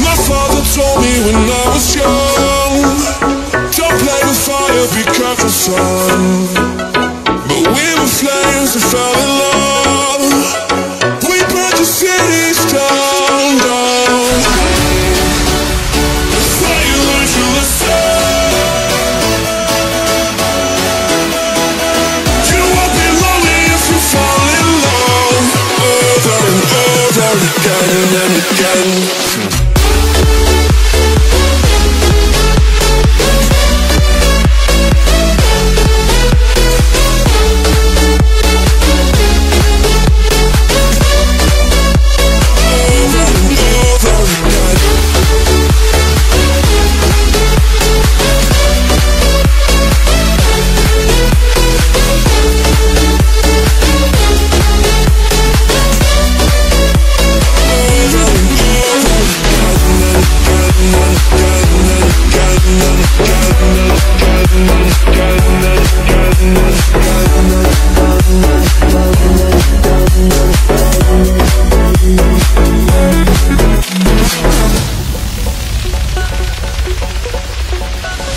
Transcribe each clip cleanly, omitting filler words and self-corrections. My father told me when I was young, don't play with fire, be careful son. But we were flames and fell in love. We burned the cities down, down. Say you learned to listen. You won't be lonely if you fall in love. Over and over again and again.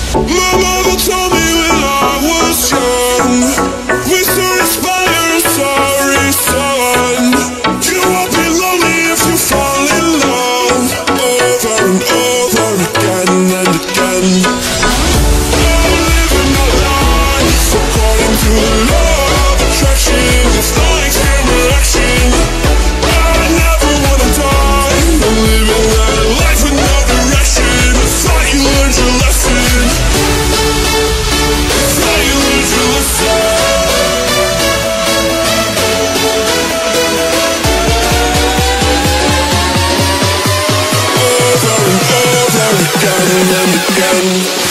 Over and over again and again.